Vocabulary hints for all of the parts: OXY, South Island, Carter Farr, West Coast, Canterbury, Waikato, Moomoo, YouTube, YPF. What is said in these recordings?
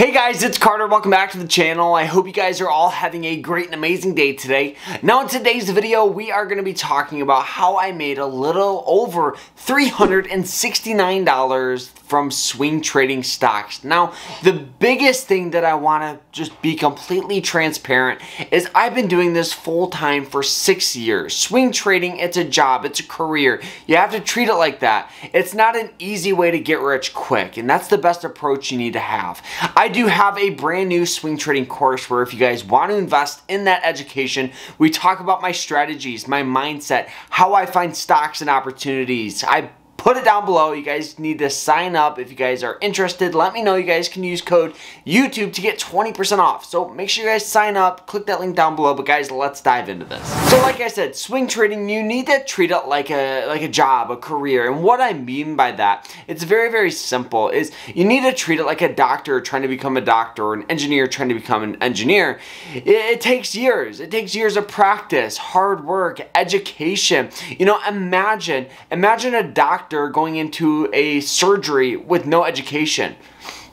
Hey guys, it's Carter. Welcome back to the channel. I hope you guys are all having a great and amazing day today. Now in today's video, we are going to be talking about how I made a little over $369 from swing trading stocks. Now, the biggest thing that I want to just be completely transparent is I've been doing this full time for 6 years. Swing trading, it's a job, it's a career. You have to treat it like that. It's not an easy way to get rich quick, and that's the best approach you need to have. I do have a brand new swing trading course where if you guys want to invest in that education, we talk about my strategies, my mindset, how I find stocks and opportunities. I put it down below. You guys need to sign up if you guys are interested. Let me know. You guys can use code YouTube to get 20% off. So make sure you guys sign up. Click that link down below. But guys, let's dive into this. So like I said, swing trading, you need to treat it like a job, a career. And what I mean by that, it's very, very simple, is you need to treat it like a doctor trying to become a doctor or an engineer trying to become an engineer. It takes years. It takes years of practice, hard work, education. You know, imagine a doctor going into a surgery with no education.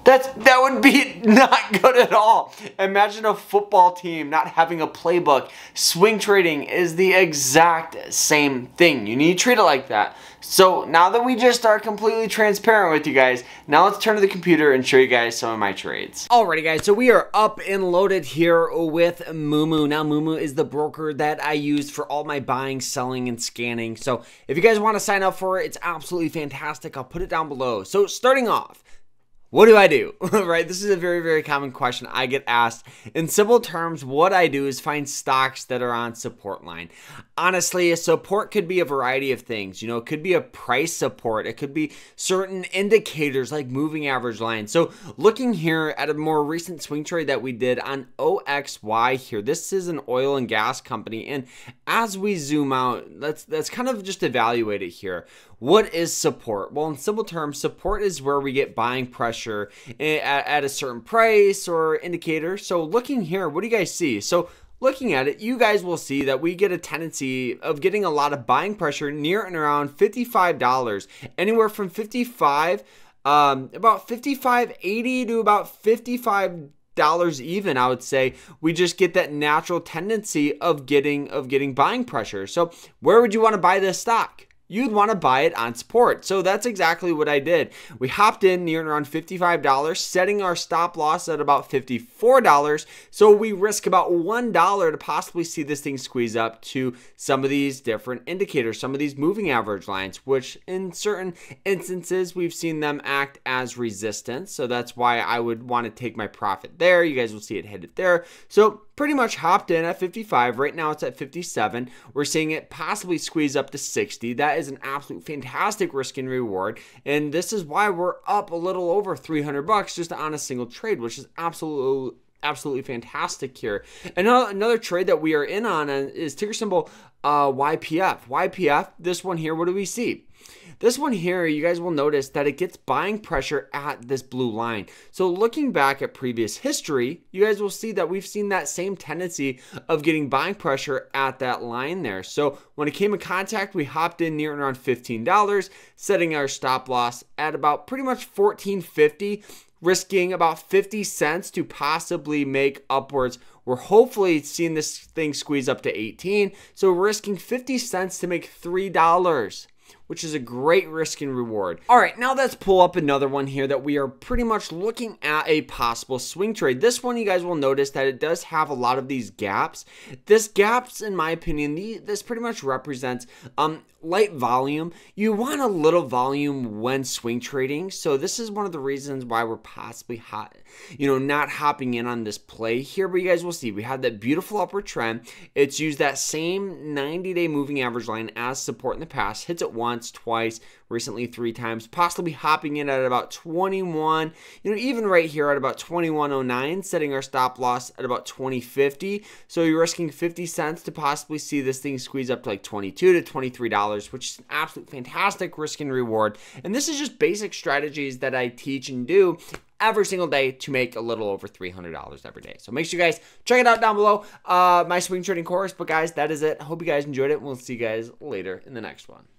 That would be not good at all. Imagine a football team not having a playbook. Swing trading is the exact same thing. You need to treat it like that. So now that we just are completely transparent with you guys, now let's turn to the computer and show you guys some of my trades. Alrighty guys, so we are up and loaded here with Moomoo. Now Moomoo is the broker that I use for all my buying, selling, and scanning. So if you guys want to sign up for it, it's absolutely fantastic. I'll put it down below. So starting off, what do I do? Right? This is a very, very common question I get asked. In simple terms, what I do is find stocks that are on support line. Honestly, a support could be a variety of things. You know, it could be a price support. It could be certain indicators like moving average line. So looking here at a more recent swing trade that we did on OXY here, this is an oil and gas company. And as we zoom out, let's kind of just evaluate it here. What is support? Well, in simple terms, support is where we get buying pressure at a certain price or indicator. So looking here, what do you guys see? So looking at it, you guys will see that we get a tendency of getting a lot of buying pressure near and around $55, anywhere from about $55.80 to about $55 even, I would say. We just get that natural tendency of getting buying pressure. So where would you want to buy this stock? You'd want to buy it on support. So that's exactly what I did. We hopped in near and around $55, setting our stop loss at about $54. So we risk about $1 to possibly see this thing squeeze up to some of these different indicators, some of these moving average lines, which in certain instances, we've seen them act as resistance. So that's why I would want to take my profit there. You guys will see it headed there. So pretty much hopped in at 55. Right now it's at 57. We're seeing it possibly squeeze up to 60. That is an absolute fantastic risk and reward. And this is why we're up a little over 300 bucks just on a single trade, which is absolutely fantastic here. Another trade that we are in on is ticker symbol YPF. YPF, this one here, what do we see? This one here, you guys will notice that it gets buying pressure at this blue line. So looking back at previous history, you guys will see that we've seen that same tendency of getting buying pressure at that line there. So when it came in contact, we hopped in near and around $15, setting our stop loss at about pretty much $14.50, risking about 50 cents to possibly make upwards. We're hopefully seeing this thing squeeze up to 18. So we're risking 50 cents to make $3. Which is a great risk and reward. All right, now let's pull up another one here that we are pretty much looking at a possible swing trade. This one, you guys will notice that it does have a lot of these gaps. This gaps, in my opinion, this pretty much represents light volume. You want a little volume when swing trading. So this is one of the reasons why we're possibly not hopping in on this play here, but you guys will see we have that beautiful upward trend. It's used that same 90-day moving average line as support in the past, hits it once, twice, recently 3 times, possibly hopping in at about 21, even right here at about 21.09, setting our stop loss at about 20.50. So you're risking 50 cents to possibly see this thing squeeze up to like $22 to $23, which is an absolute fantastic risk and reward. And this is just basic strategies that I teach and do every single day to make a little over $300 every day. So make sure you guys check it out down below, my swing trading course. But guys, that is it. Hope you guys enjoyed it. We'll see you guys later in the next one.